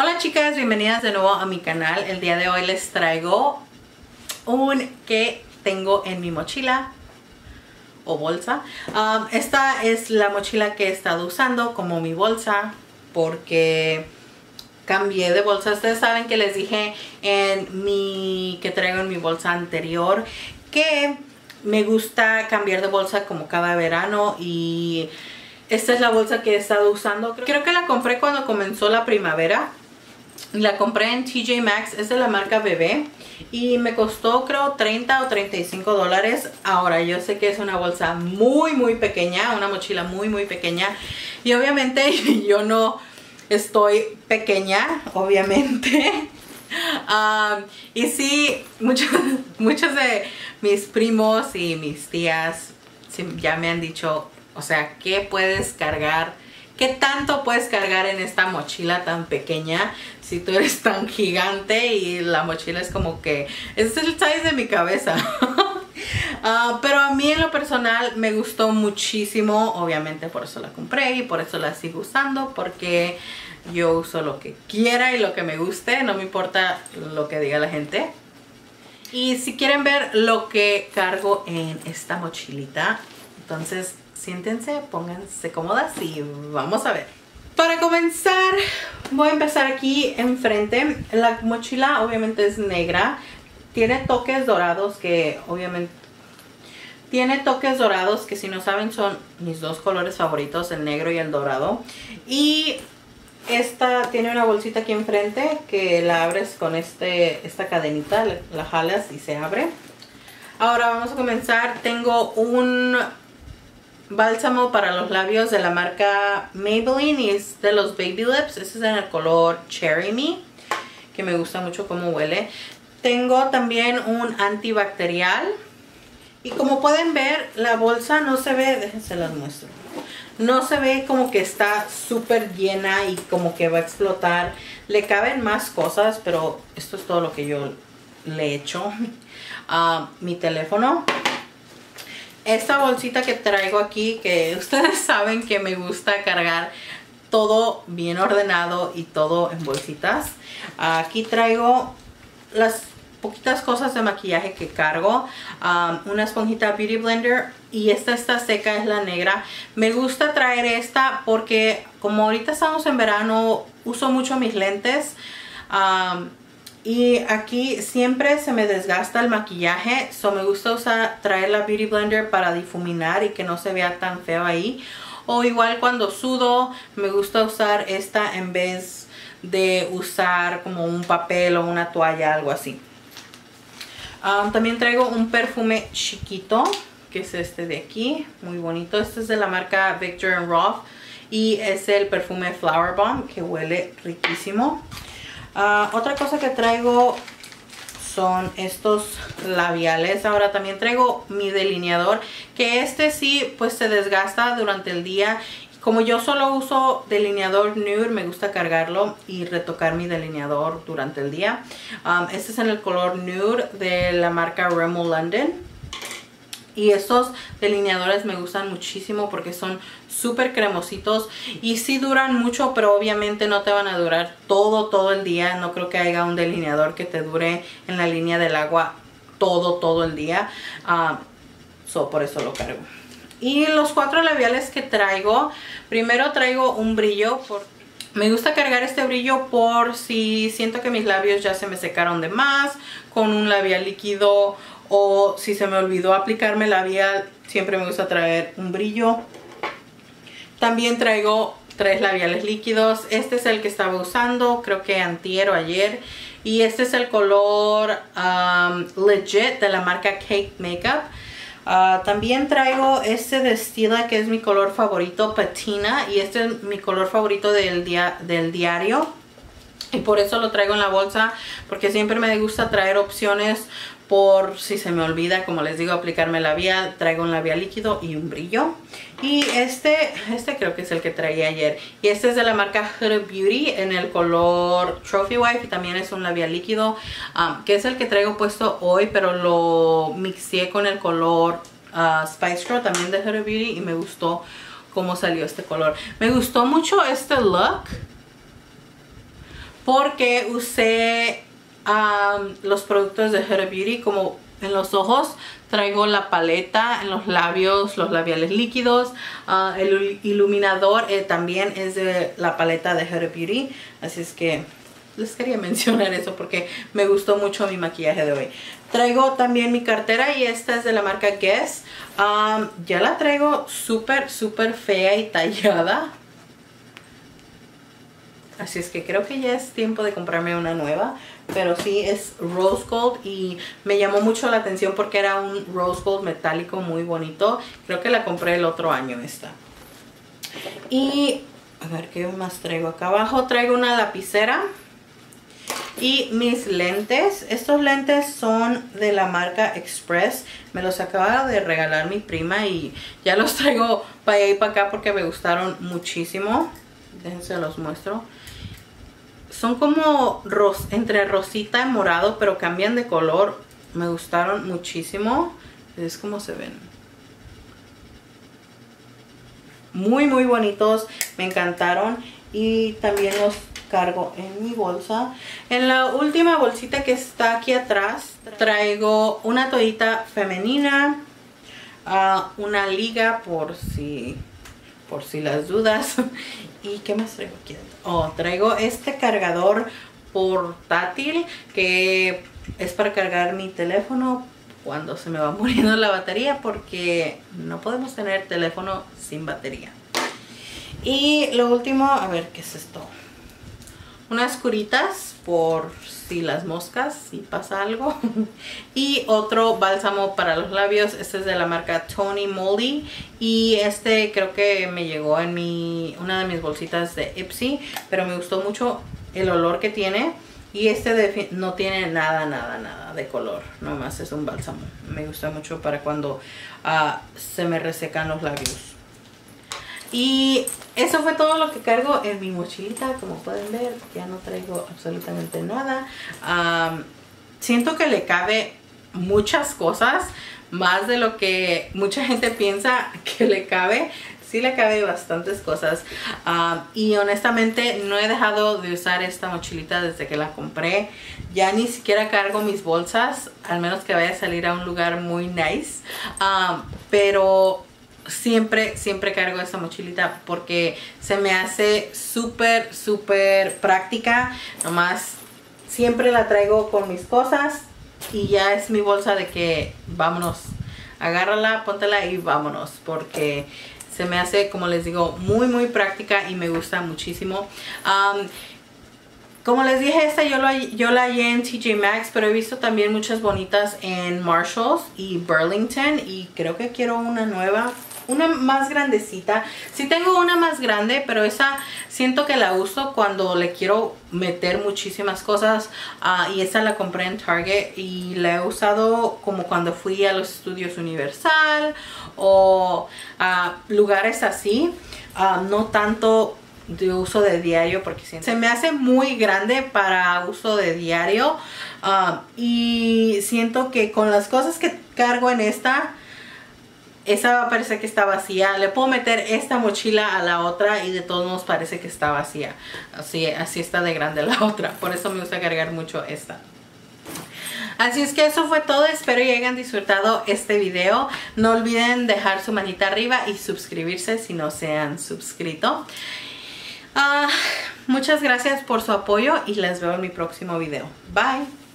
Hola chicas, bienvenidas de nuevo a mi canal. El día de hoy les traigo un que tengo en mi mochila o bolsa. Esta es la mochila que he estado usando como mi bolsa porque cambié de bolsa. Ustedes saben que les dije en mi que traigo en mi bolsa anterior que me gusta cambiar de bolsa como cada verano, y esta es la bolsa que he estado usando. Creo que la compré cuando comenzó la primavera. La compré en TJ Maxx. Es de la marca Bebé y me costó creo $30 o $35. Ahora yo sé que es una bolsa muy pequeña, una mochila muy pequeña, y obviamente yo no estoy pequeña, obviamente. Y sí, muchos de mis primos y mis tías ya me han dicho, o sea, ¿qué puedes cargar? ¿Qué tanto puedes cargar en esta mochila tan pequeña? Si tú eres tan gigante y la mochila es como que... este es el size de mi cabeza. Pero a mí en lo personal me gustó muchísimo. Obviamente por eso la compré y por eso la sigo usando. Porque yo uso lo que quiera y lo que me guste. No me importa lo que diga la gente. Y si quieren ver lo que cargo en esta mochilita, entonces... siéntense, pónganse cómodas y vamos a ver. Para comenzar, voy a empezar aquí enfrente. La mochila obviamente es negra. Tiene toques dorados que obviamente... tiene toques dorados que, si no saben, son mis dos colores favoritos, el negro y el dorado. Y esta tiene una bolsita aquí enfrente que la abres con esta cadenita. La jalas y se abre. Ahora vamos a comenzar. Tengo un... bálsamo para los labios de la marca Maybelline y es de los Baby Lips. Este es en el color Cherry Me, que me gusta mucho cómo huele. Tengo también un antibacterial. Y como pueden ver, la bolsa no se ve, déjense las muestro, no se ve como que está súper llena y como que va a explotar. Le caben más cosas, pero esto es todo lo que yo le echo. Mi teléfono. Esta bolsita que traigo aquí, que ustedes saben que me gusta cargar todo bien ordenado y todo en bolsitas. Aquí traigo las poquitas cosas de maquillaje que cargo. Una esponjita Beauty Blender y esta está seca, es la negra. Me gusta traer esta porque como ahorita estamos en verano, uso mucho mis lentes. Y aquí siempre se me desgasta el maquillaje, so me gusta traer la Beauty Blender para difuminar y que no se vea tan feo ahí. O igual cuando sudo, me gusta usar esta en vez de usar como un papel o una toalla, algo así. También traigo un perfume chiquito, que es este de aquí, muy bonito. Este es de la marca Victor & Rolf y es el perfume Flower Bomb, que huele riquísimo. Otra cosa que traigo son estos labiales. Ahora también traigo mi delineador, que este sí pues se desgasta durante el día. Como yo solo uso delineador nude, me gusta cargarlo y retocar mi delineador durante el día. Este es en el color nude de la marca Rimmel London. Y estos delineadores me gustan muchísimo porque son súper cremositos. Y sí duran mucho, pero obviamente no te van a durar todo el día. No creo que haya un delineador que te dure en la línea del agua todo el día. Por eso lo cargo. Y los 4 labiales que traigo. Primero traigo un brillo. Me gusta cargar este brillo por si siento que mis labios ya se me secaron de más. Con un labial líquido... o si se me olvidó aplicarme labial, siempre me gusta traer un brillo. También traigo 3 labiales líquidos. Este es el que estaba usando, creo que antier o ayer. Y este es el color Legit de la marca Cake Makeup. También traigo este de Stila, que es mi color favorito, Patina. Y este es mi color favorito del diario. Y por eso lo traigo en la bolsa, porque siempre me gusta traer opciones... por si se me olvida, como les digo, aplicarme labial. Traigo un labial líquido y un brillo. Y este creo que es el que traía ayer. Y este es de la marca Huda Beauty en el color Trophy Wife. Y también es un labial líquido, que es el que traigo puesto hoy. Pero lo mixé con el color Spice Girl, también de Huda Beauty. Y me gustó cómo salió este color. Me gustó mucho este look. porque usé los productos de Huda Beauty, como en los ojos traigo la paleta, en los labios los labiales líquidos, el iluminador también es de la paleta de Huda Beauty, así es que les quería mencionar eso porque me gustó mucho mi maquillaje de hoy. Traigo también mi cartera y esta es de la marca Guess. Ya la traigo súper fea y tallada, así es que creo que ya es tiempo de comprarme una nueva. Pero sí, es rose gold y me llamó mucho la atención porque era un rose gold metálico muy bonito. Creo que la compré el otro año esta. Y a ver qué más traigo acá abajo. Traigo una lapicera y mis lentes. Estos lentes son de la marca Express. Me los acaba de regalar mi prima y ya los traigo para allá y para acá porque me gustaron muchísimo. Déjense los muestro. Son como entre rosita y morado, pero cambian de color. Me gustaron muchísimo. Es como se ven. Muy bonitos. Me encantaron. Y también los cargo en mi bolsa. En la última bolsita que está aquí atrás, traigo una toallita femenina. Una liga por si las dudas. ¿Y qué más traigo aquí? Oh, traigo este cargador portátil que es para cargar mi teléfono cuando se me va muriendo la batería, porque no podemos tener teléfono sin batería. Y lo último, a ver, ¿qué es esto? Unas curitas por si las moscas, si pasa algo. Y otro bálsamo para los labios. Este es de la marca Tony Moly. Y este creo que me llegó en una de mis bolsitas de Ipsy. Pero me gustó mucho el olor que tiene. Y este no tiene nada de color. Nomás es un bálsamo. Me gusta mucho para cuando se me resecan los labios. Y eso fue todo lo que cargo en mi mochilita. Como pueden ver, ya no traigo absolutamente nada. Siento que le cabe muchas cosas, más de lo que mucha gente piensa que le cabe. Sí le cabe bastantes cosas. Y honestamente no he dejado de usar esta mochilita desde que la compré. Ya ni siquiera cargo mis bolsas, al menos que vaya a salir a un lugar muy nice. Pero siempre cargo esta mochilita porque se me hace súper práctica. Nomás siempre la traigo con mis cosas y ya es mi bolsa de que vámonos, agárrala, póntela y vámonos, porque se me hace, como les digo, muy práctica y me gusta muchísimo. Como les dije, esta yo la hallé en TJ Maxx, pero he visto también muchas bonitas en Marshalls y Burlington, y creo que quiero una nueva. Una más grandecita. Sí tengo una más grande, pero esa siento que la uso cuando le quiero meter muchísimas cosas. Y esa la compré en Target y la he usado como cuando fui a los estudios Universal o a lugares así. No tanto de uso de diario porque se me hace muy grande para uso de diario. Y siento que con las cosas que cargo en esta, esa va a parecer que está vacía. Le puedo meter esta mochila a la otra y de todos modos parece que está vacía. Así está de grande la otra. Por eso me gusta cargar mucho esta. Así es que eso fue todo. Espero que hayan disfrutado este video. No olviden dejar su manita arriba y suscribirse si no se han suscrito. Muchas gracias por su apoyo y les veo en mi próximo video. Bye.